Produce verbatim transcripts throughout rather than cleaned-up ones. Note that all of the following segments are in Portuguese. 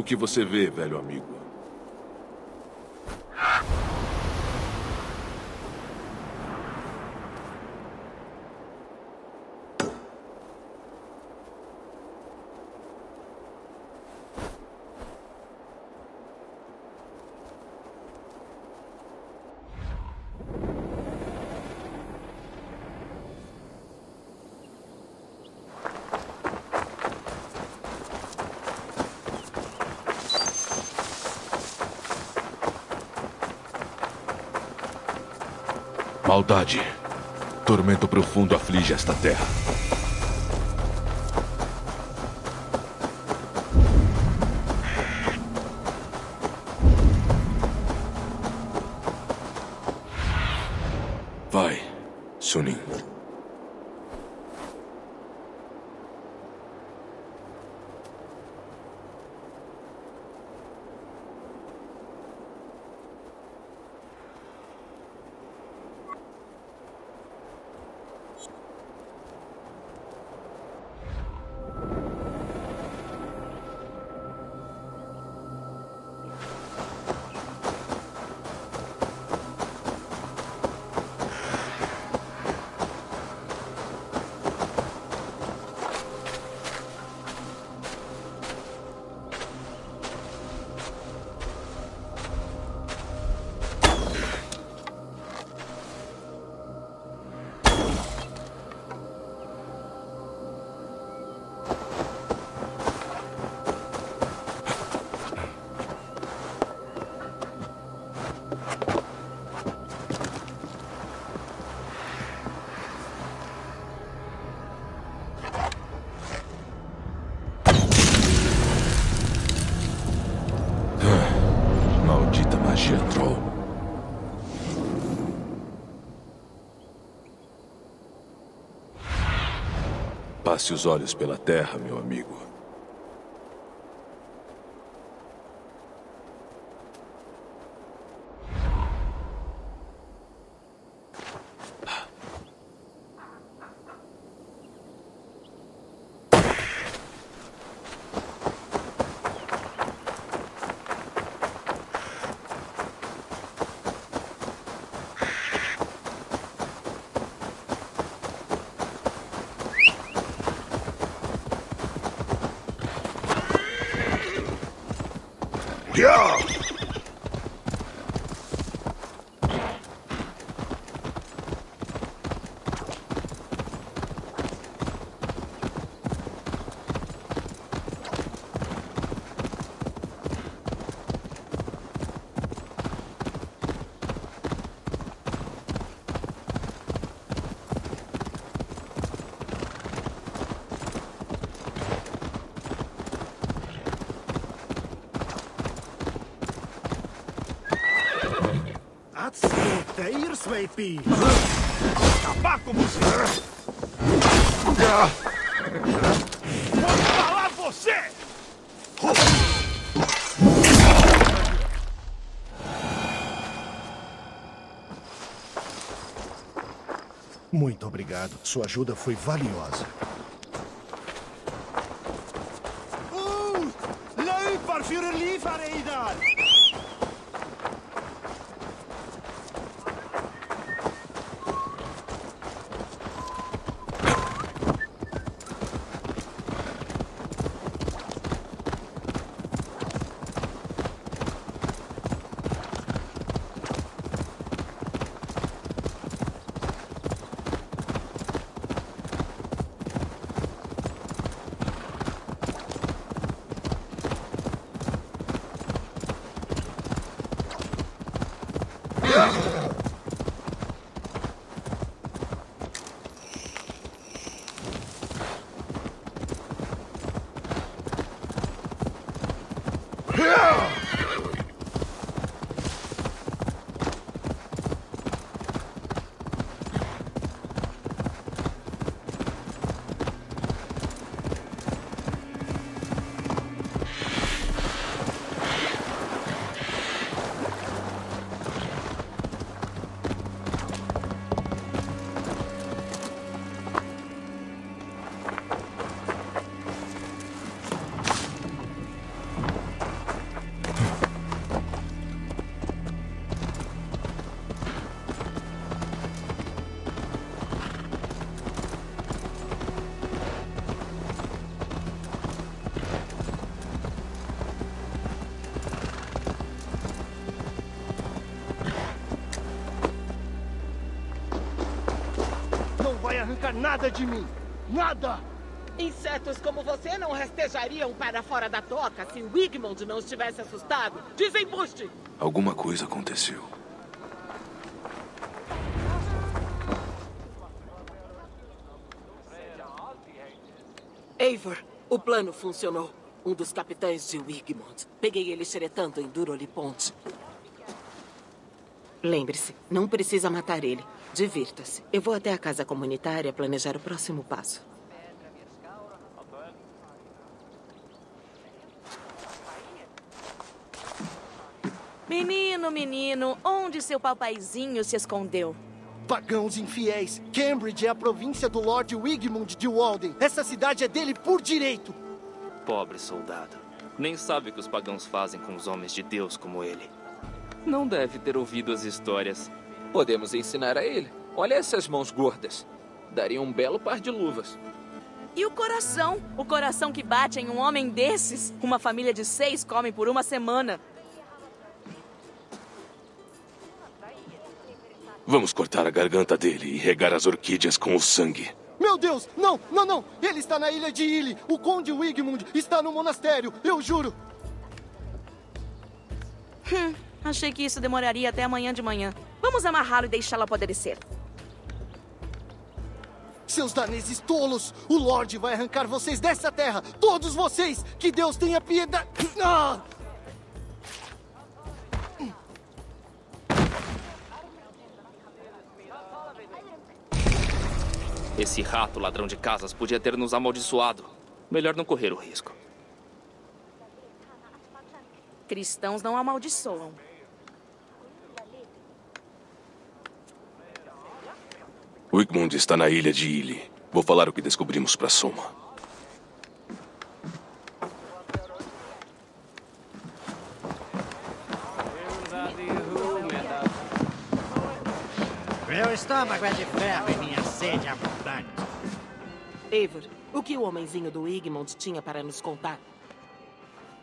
O que você vê, velho amigo? Maldade. Tormento profundo aflige esta terra. Vai, Sunin. Passe os olhos pela terra, meu amigo. Acabar com você! Vou falar você! Muito obrigado. Sua ajuda foi valiosa. quer nada de mim. Nada! Insetos como você não rastejariam para fora da toca se Wigmund não estivesse assustado. Desembuste! Alguma coisa aconteceu. Eivor, o plano funcionou. Um dos capitães de Wigmund. Peguei ele xeretando em Duroliponte. Lembre-se, não precisa matar ele. Divirta-se. Eu vou até a casa comunitária planejar o próximo passo. Menino, menino, onde seu papaizinho se escondeu? Pagãos infiéis. Cambridge é a província do Lord Wigmund de Walden. Essa cidade é dele por direito. Pobre soldado. Nem sabe o que os pagãos fazem com os homens de Deus como ele. Não deve ter ouvido as histórias. Podemos ensinar a ele. Olha essas mãos gordas. Daria um belo par de luvas. E o coração? O coração que bate em um homem desses? Uma família de seis come por uma semana. Vamos cortar a garganta dele e regar as orquídeas com o sangue. Meu Deus! Não, não, não! Ele está na ilha de Ely. O conde Wigmund está no monastério, eu juro. Hum. Achei que isso demoraria até amanhã de manhã. Vamos amarrá-lo e deixá-lo apodrecer. Seus daneses tolos! O Lorde vai arrancar vocês dessa terra! Todos vocês! Que Deus tenha piedade... Ah! Esse rato ladrão de casas podia ter nos amaldiçoado. Melhor não correr o risco. Cristãos não amaldiçoam. Wigmund está na ilha de Ely. Vou falar o que descobrimos para Soma. Meu estômago é de ferro e minha sede é abundante. Eivor, o que o homenzinho do Wigmund tinha para nos contar?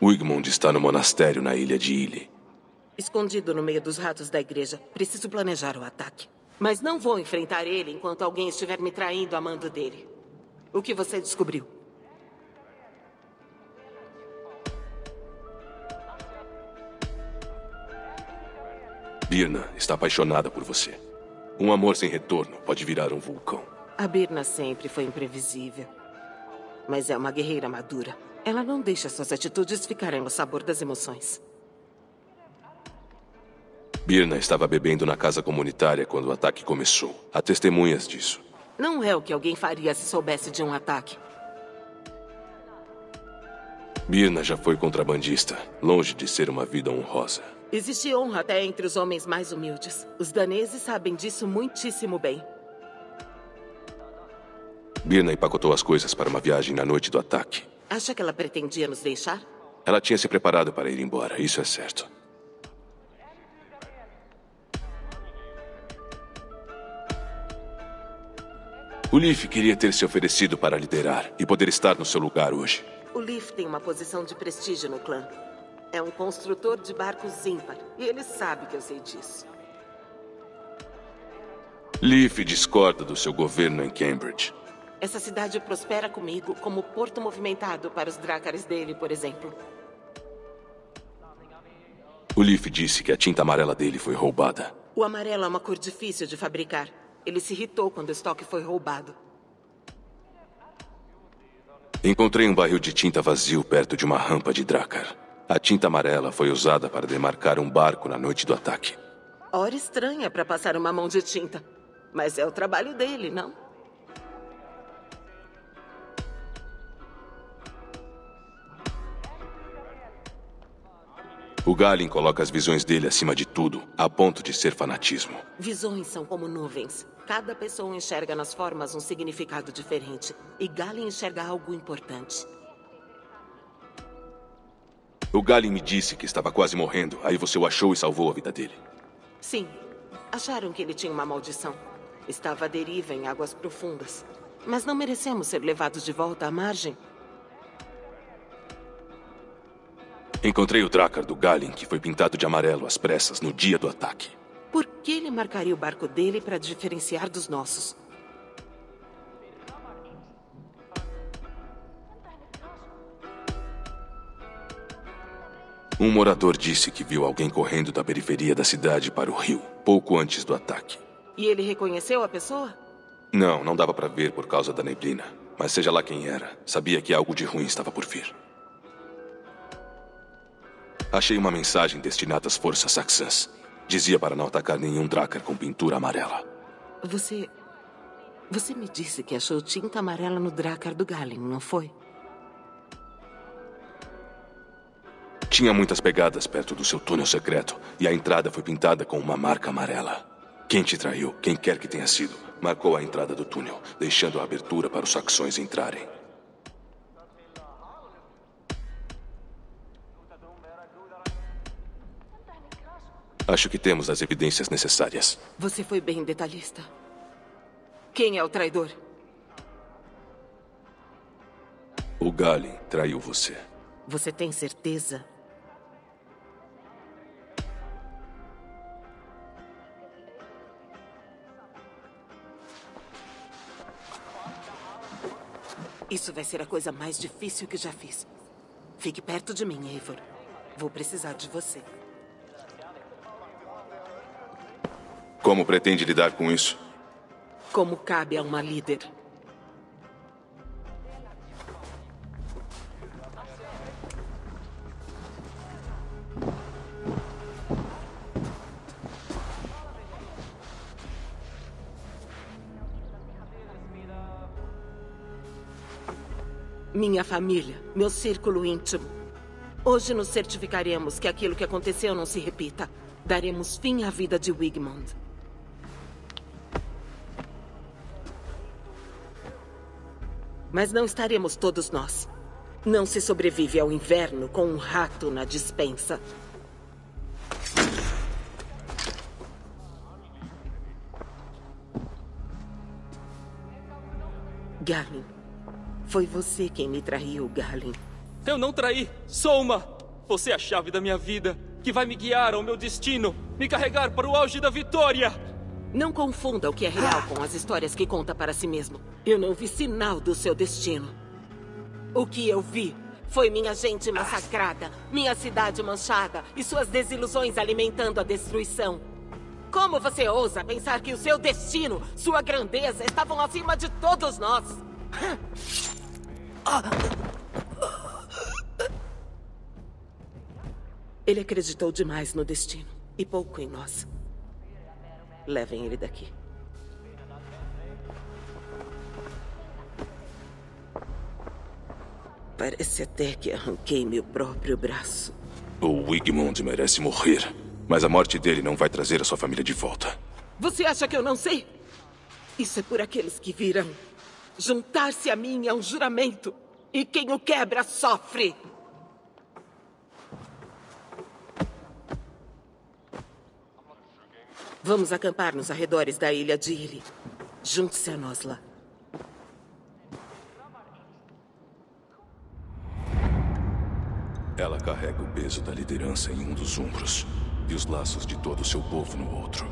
Wigmund está no monastério na ilha de Ely. Escondido no meio dos ratos da igreja. Preciso planejar o ataque. Mas não vou enfrentar ele enquanto alguém estiver me traindo a mando dele. O que você descobriu? Birna está apaixonada por você. Um amor sem retorno pode virar um vulcão. A Birna sempre foi imprevisível. Mas é uma guerreira madura. Ela não deixa suas atitudes ficarem no sabor das emoções. Birna estava bebendo na casa comunitária quando o ataque começou. Há testemunhas disso. Não é o que alguém faria se soubesse de um ataque. Birna já foi contrabandista, longe de ser uma vida honrosa. Existe honra até entre os homens mais humildes. Os daneses sabem disso muitíssimo bem. Birna empacotou as coisas para uma viagem na noite do ataque. Acha que ela pretendia nos deixar? Ela tinha se preparado para ir embora, isso é certo. Ulif queria ter se oferecido para liderar e poder estar no seu lugar hoje. Ulif tem uma posição de prestígio no clã. É um construtor de barcos ímpar e ele sabe que eu sei disso. Ulif discorda do seu governo em Cambridge. Essa cidade prospera comigo como porto movimentado para os dracares dele, por exemplo. Ulif disse que a tinta amarela dele foi roubada. O amarelo é uma cor difícil de fabricar. Ele se irritou quando o estoque foi roubado. Encontrei um barril de tinta vazio perto de uma rampa de Drinker. A tinta amarela foi usada para demarcar um barco na noite do ataque. Hora estranha para passar uma mão de tinta. Mas é o trabalho dele, não? O Galinn coloca as visões dele acima de tudo, a ponto de ser fanatismo. Visões são como nuvens. Cada pessoa enxerga nas formas um significado diferente. E Galinn enxerga algo importante. O Galinn me disse que estava quase morrendo, aí você o achou e salvou a vida dele. Sim. Acharam que ele tinha uma maldição. Estava à deriva em águas profundas. Mas não merecemos ser levados de volta à margem. Encontrei o Drinker do Galinn, que foi pintado de amarelo às pressas no dia do ataque. Por que ele marcaria o barco dele para diferenciar dos nossos? Um morador disse que viu alguém correndo da periferia da cidade para o rio, pouco antes do ataque. E ele reconheceu a pessoa? Não, não dava para ver por causa da neblina. Mas seja lá quem era, sabia que algo de ruim estava por vir. Achei uma mensagem destinada às forças saxãs. Dizia para não atacar nenhum Drinker com pintura amarela. Você... Você me disse que achou tinta amarela no Drinker do Galinn, não foi? Tinha muitas pegadas perto do seu túnel secreto, e a entrada foi pintada com uma marca amarela. Quem te traiu, quem quer que tenha sido, marcou a entrada do túnel, deixando a abertura para os saxões entrarem. Acho que temos as evidências necessárias. Você foi bem detalhista. Quem é o traidor? O Galinn traiu você. Você tem certeza? Isso vai ser a coisa mais difícil que já fiz. Fique perto de mim, Eivor. Vou precisar de você. Como pretende lidar com isso? Como cabe a uma líder. Minha família, meu círculo íntimo. Hoje nos certificaremos que aquilo que aconteceu não se repita. Daremos fim à vida de Wigmund. Mas não estaremos todos nós. Não se sobrevive ao inverno com um rato na despensa. Galinn, foi você quem me traiu, Galinn. Eu não traí, Soma! Você é a chave da minha vida, que vai me guiar ao meu destino, me carregar para o auge da vitória! Não confunda o que é real com as histórias que conta para si mesmo. Eu não vi sinal do seu destino. O que eu vi foi minha gente massacrada, minha cidade manchada e suas desilusões alimentando a destruição. Como você ousa pensar que o seu destino, sua grandeza, estavam acima de todos nós? Ele acreditou demais no destino e pouco em nós. Levem ele daqui. Parece até que arranquei meu próprio braço. O Wigmund merece morrer, mas a morte dele não vai trazer a sua família de volta. Você acha que eu não sei? Isso é por aqueles que virão. Juntar-se a mim é um juramento, e quem o quebra sofre. Vamos acampar nos arredores da ilha de Ely. Junte-se a nós lá. Ela carrega o peso da liderança em um dos ombros e os laços de todo o seu povo no outro.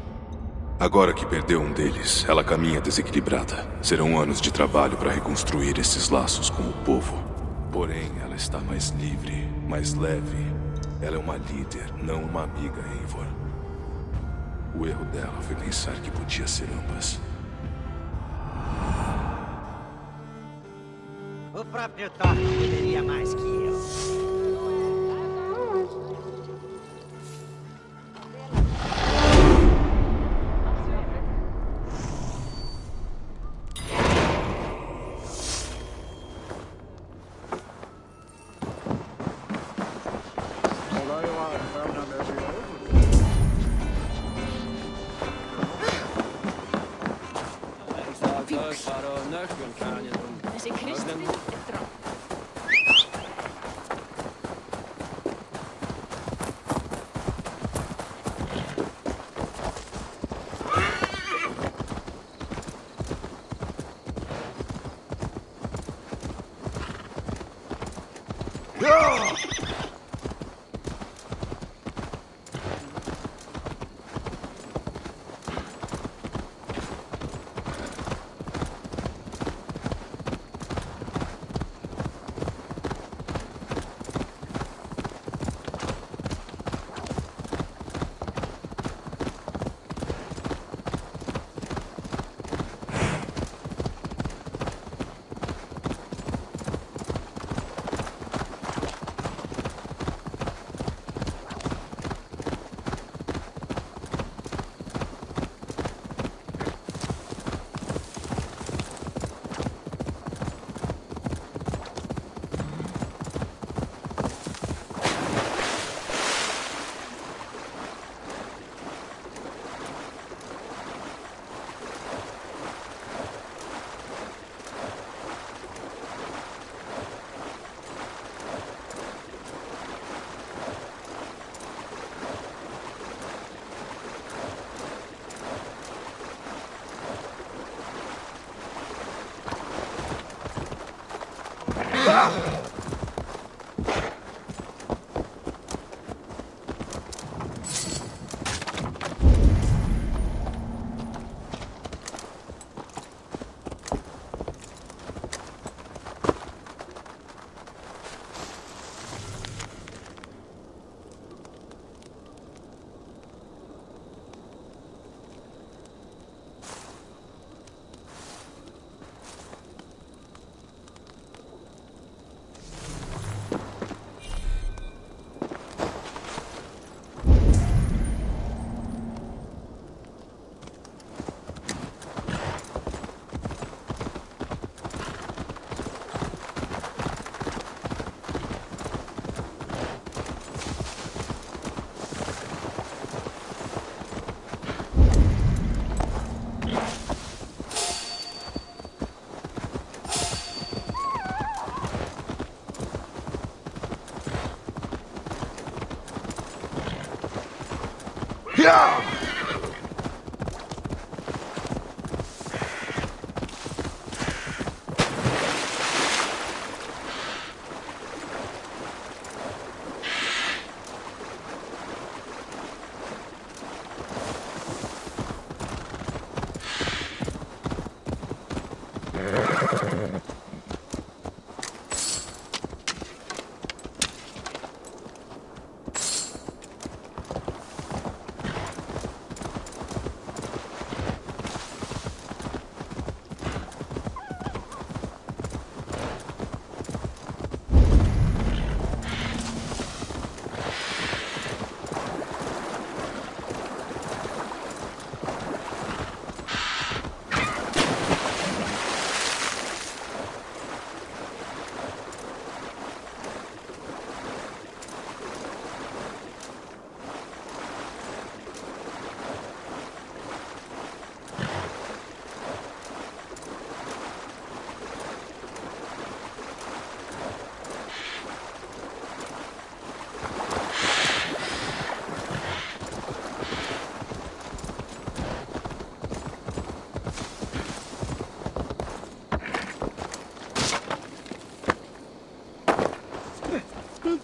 Agora que perdeu um deles, ela caminha desequilibrada. Serão anos de trabalho para reconstruir esses laços com o povo. Porém, ela está mais livre, mais leve. Ela é uma líder, não uma amiga, Eivor. O erro dela foi pensar que podia ser ambas. O próprio Thor poderia mais que eu.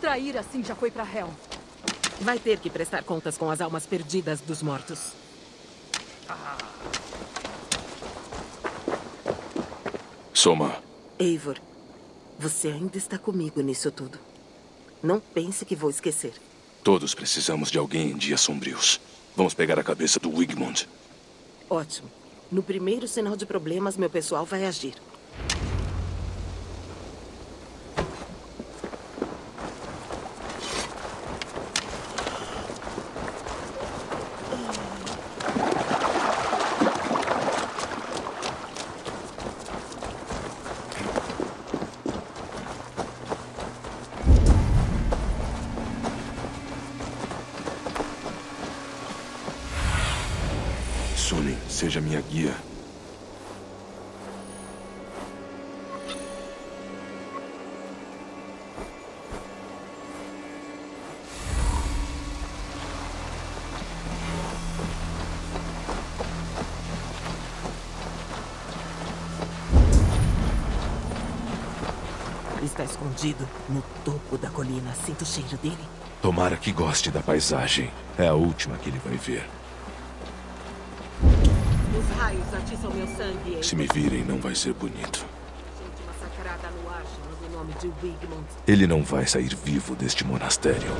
Trair assim já foi pra réu. Vai ter que prestar contas com as almas perdidas dos mortos. Soma. Eivor, você ainda está comigo nisso tudo. Não pense que vou esquecer. Todos precisamos de alguém em dias sombrios. Vamos pegar a cabeça do Wigmund. Ótimo. No primeiro sinal de problemas, meu pessoal vai agir. Seja minha guia. Está escondido no topo da colina. Sinto o cheiro dele. Tomara que goste da paisagem. É a última que ele vai ver. Se me virem, não vai ser bonito. Ele não vai sair vivo deste monastério.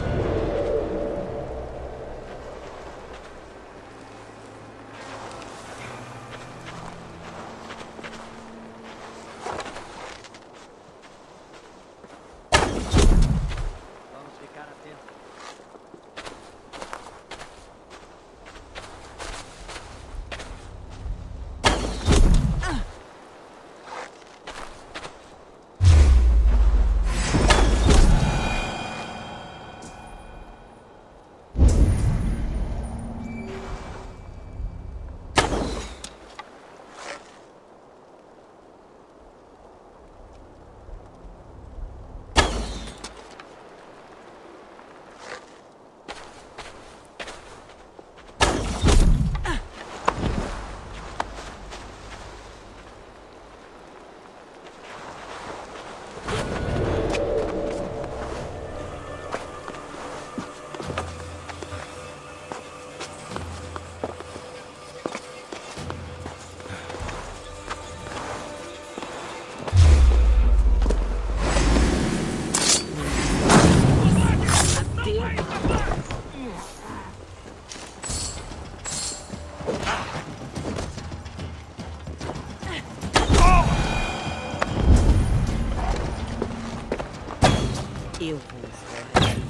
Eu vou fora daqui.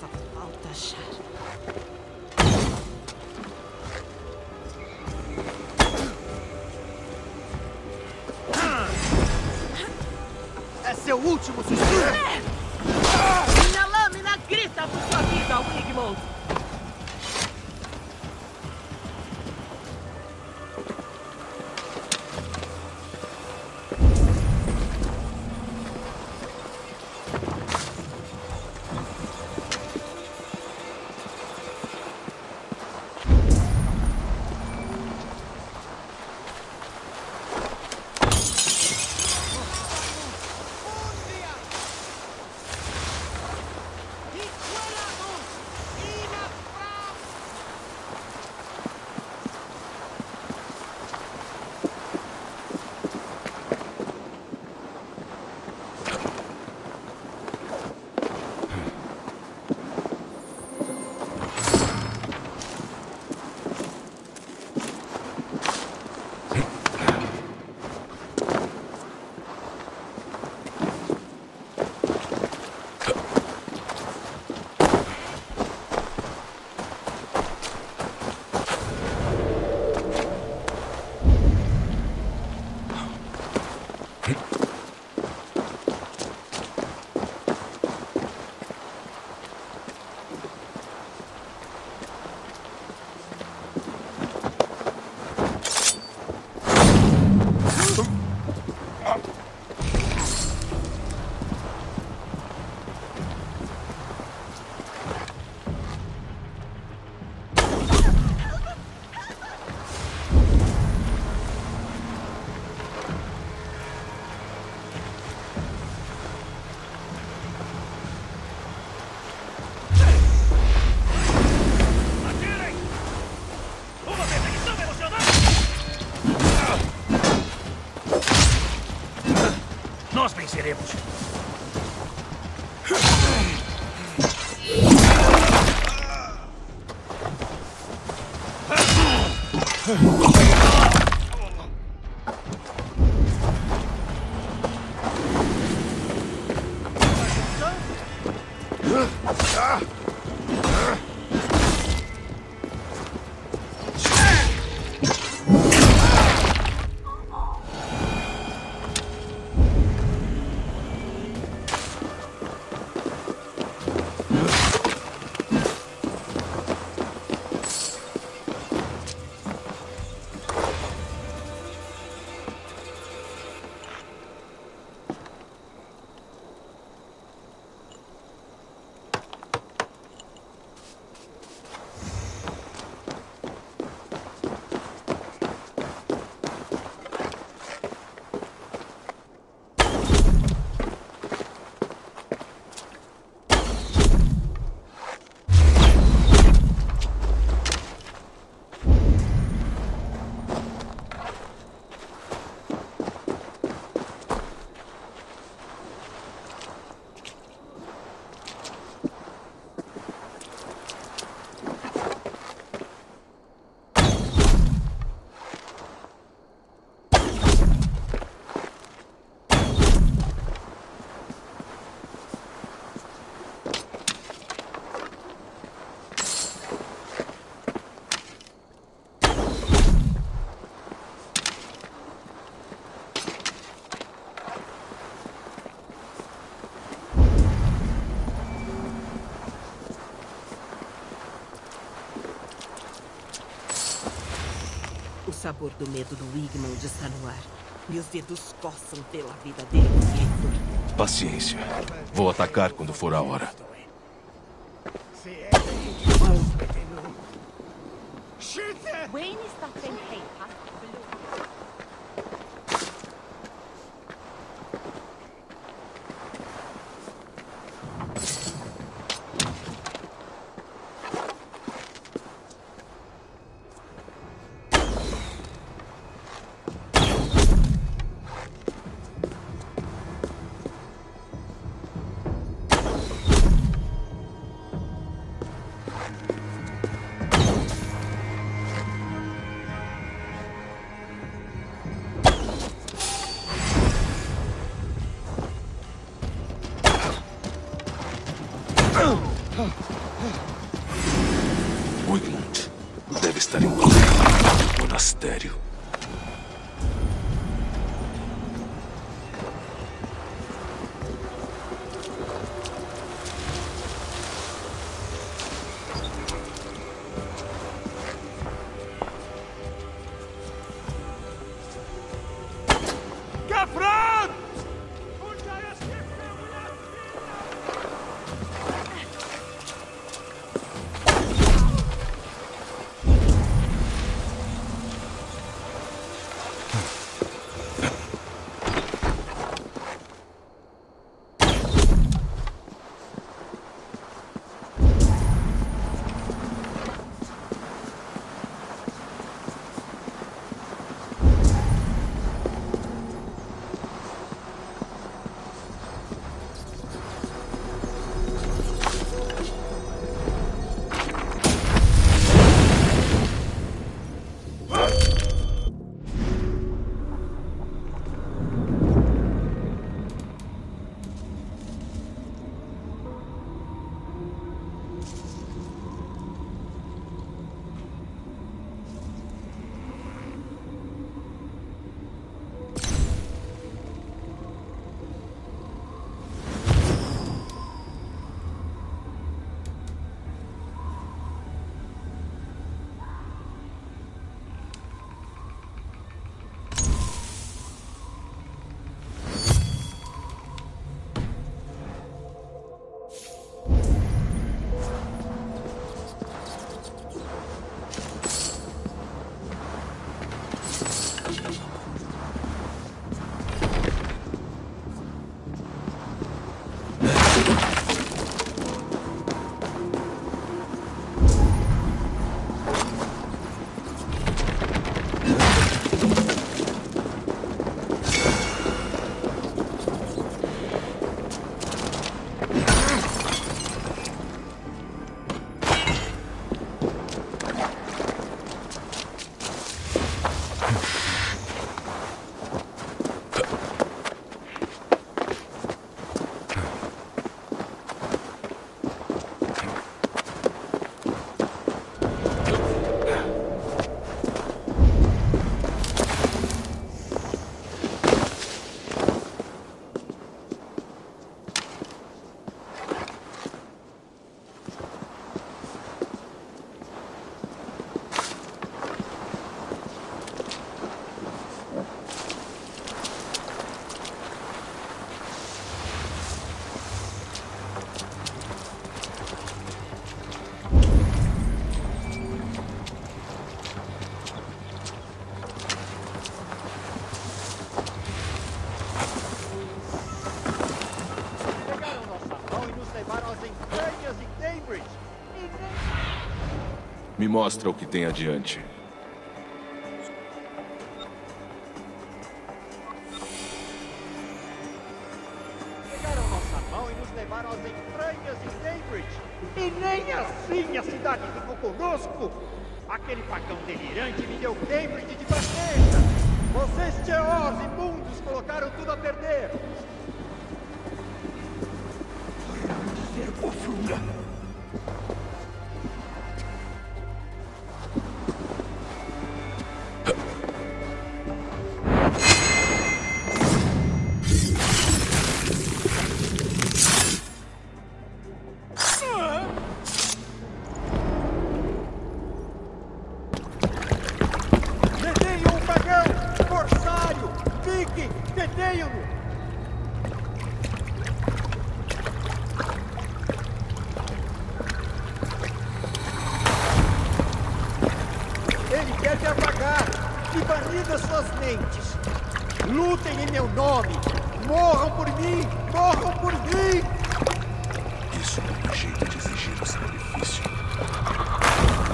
Só falta achar. É seu último suspiro! Minha lâmina grita por sua vida, Wigmund! O sabor do medo do Wigmund está no ar. Meus dedos coçam pela vida dele, Eivor. Paciência. Vou atacar quando for a hora. Wayne está sem raiva. Wigmund deve estar em um monastério. Me mostra o que tem adiante. Pegaram nossa mão e nos levaram às entranhas de Cambridge. E nem assim a cidade ficou conosco. Aquele pacão delirante me deu Cambridge de bandeja. Vocês, teós imundos, colocaram tudo a perder.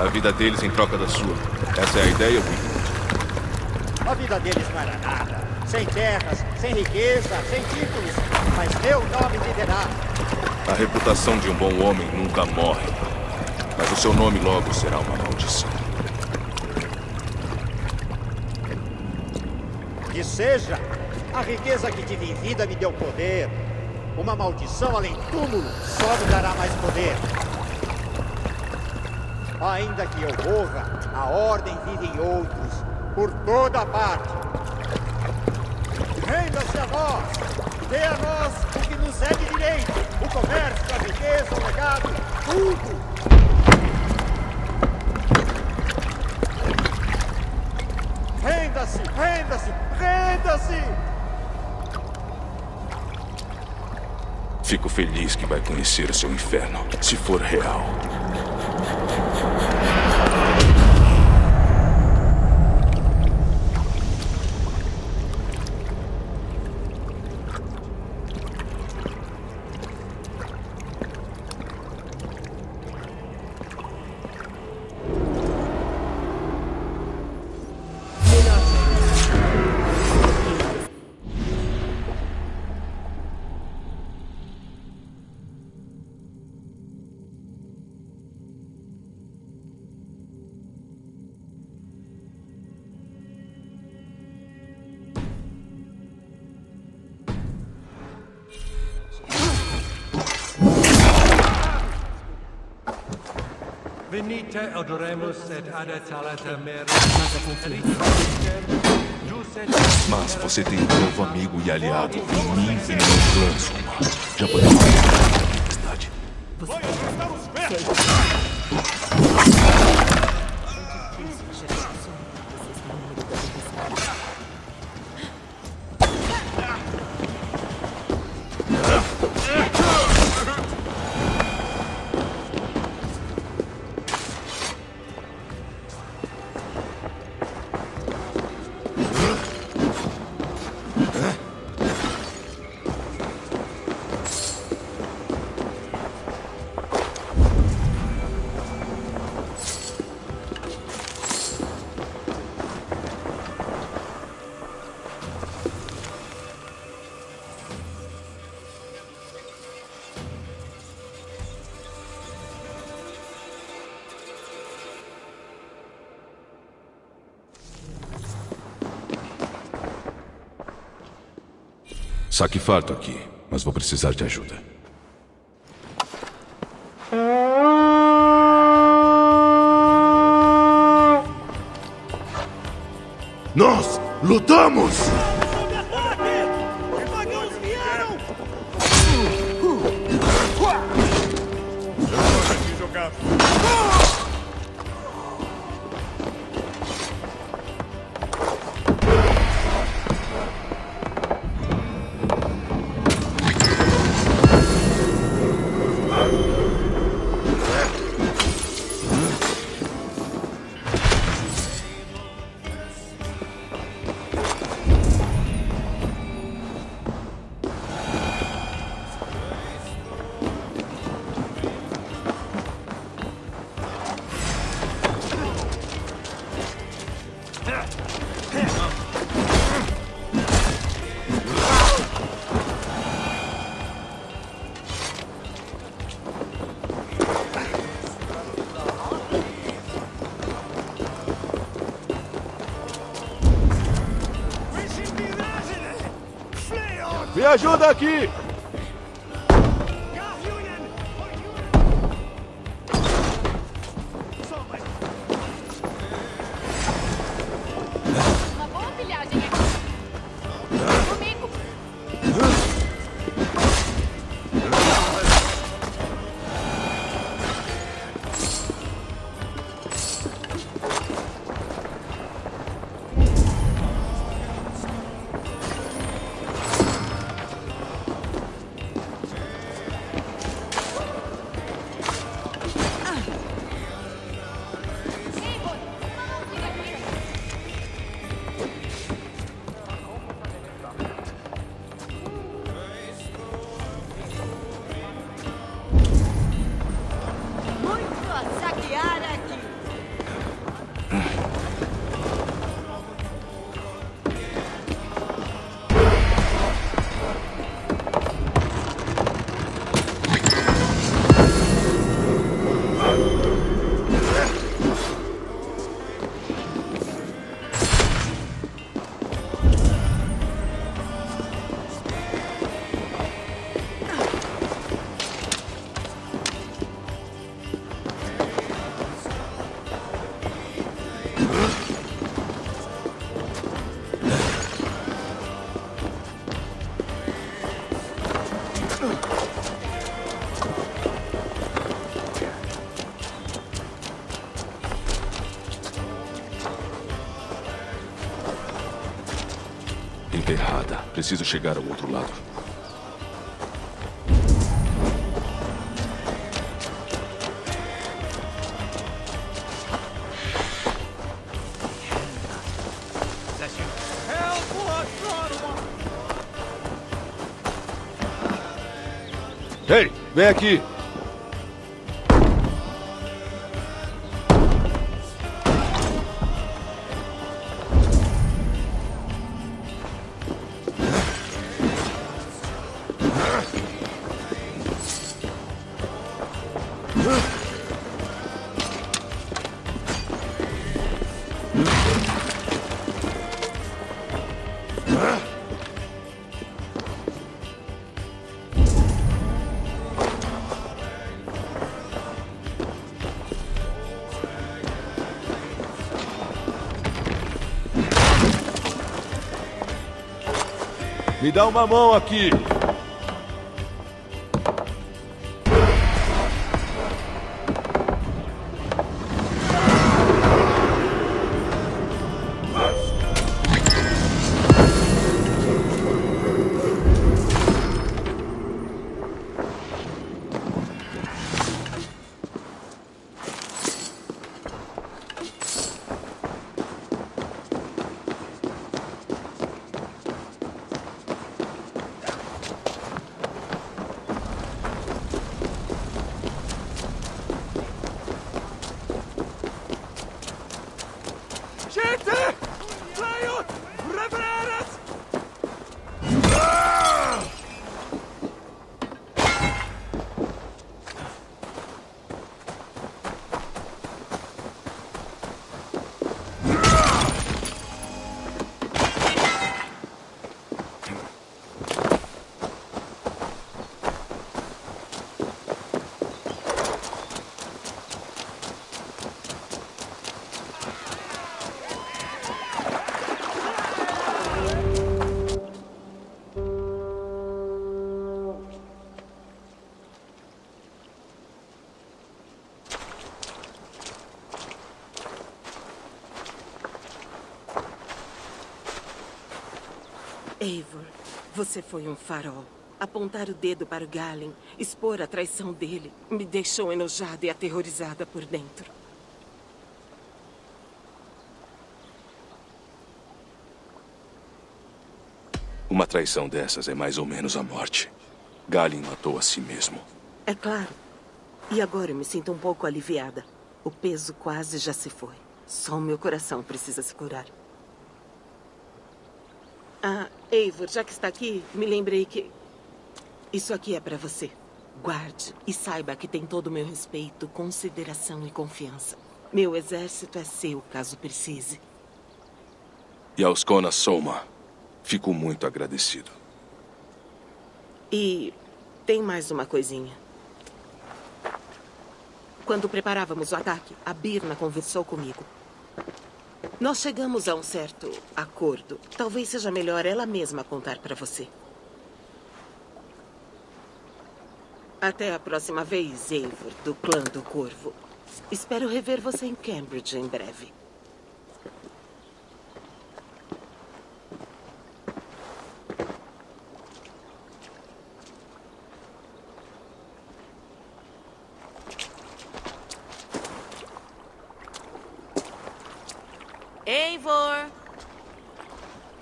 A vida deles em troca da sua. Essa é a ideia, Wigmund? A vida deles não era nada. Sem terras, sem riqueza, sem títulos. Mas meu nome viverá. A reputação de um bom homem nunca morre. Mas o seu nome logo será uma maldição. Que seja. A riqueza que tive em vida me deu poder. Uma maldição além túmulo só me dará mais poder. Ainda que eu morra, a ordem vive em outros, por toda a parte. Renda-se a nós, dê a nós o que nos é de direito, o comércio, a riqueza, o legado, tudo. Renda-se, renda-se, renda-se! Fico feliz que vai conhecer o seu inferno, se for real. Venite adoremus et adetalat a mera. Mas você tem um novo amigo e aliado em mim e no clã, Soma. Já podemos fazer a Vai acertar os Saque farto aqui, mas vou precisar de ajuda. Nós lutamos! Me ajuda aqui! Preciso chegar ao outro lado. Ei, vem aqui! Me dá uma mão aqui. Eivor, você foi um farol. Apontar o dedo para o Galinn, expor a traição dele, me deixou enojada e aterrorizada por dentro. Uma traição dessas é mais ou menos a morte. Galinn matou a si mesmo. É claro. E agora eu me sinto um pouco aliviada. O peso quase já se foi. Só o meu coração precisa se curar. Ah, Eivor, já que está aqui, me lembrei que... Isso aqui é para você. Guarde e saiba que tem todo o meu respeito, consideração e confiança. Meu exército é seu, caso precise. E aos Kona Soma, fico muito agradecido. E tem mais uma coisinha. Quando preparávamos o ataque, a Birna conversou comigo. Nós chegamos a um certo acordo. Talvez seja melhor ela mesma contar para você. Até a próxima vez, Eivor, do clã do Corvo. Espero rever você em Cambridge em breve.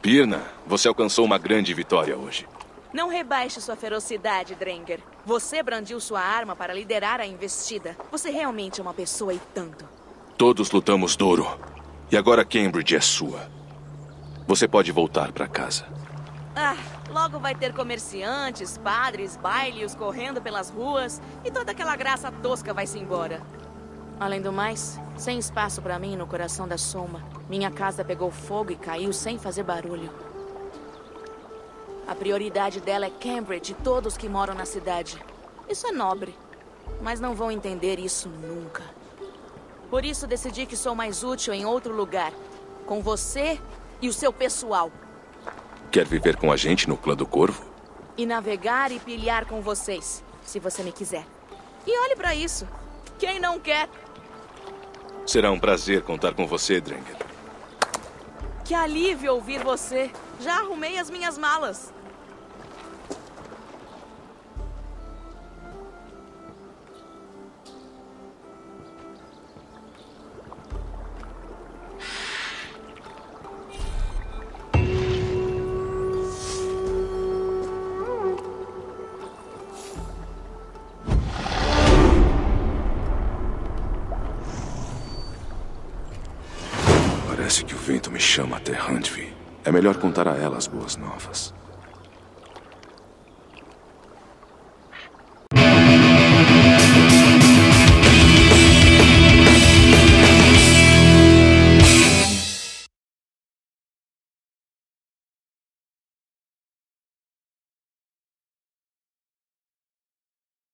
Birna, você alcançou uma grande vitória hoje. Não rebaixe sua ferocidade, Drinker. Você brandiu sua arma para liderar a investida. Você realmente é uma pessoa e tanto. Todos lutamos Doro. E agora Cambridge é sua. Você pode voltar para casa. Ah, logo vai ter comerciantes, padres, bailes correndo pelas ruas. E toda aquela graça tosca vai-se embora. Além do mais, sem espaço para mim no coração da Soma. Minha casa pegou fogo e caiu sem fazer barulho. A prioridade dela é Cambridge e todos que moram na cidade. Isso é nobre, mas não vão entender isso nunca. Por isso decidi que sou mais útil em outro lugar, com você e o seu pessoal. Quer viver com a gente no clã do Corvo? E navegar e pilhar com vocês, se você me quiser. E olhe pra isso. Quem não quer? Será um prazer contar com você, Drinker. Que alívio ouvir você. Já arrumei as minhas malas. Parece que o vento me chama até Huntville. É melhor contar a ela as boas novas.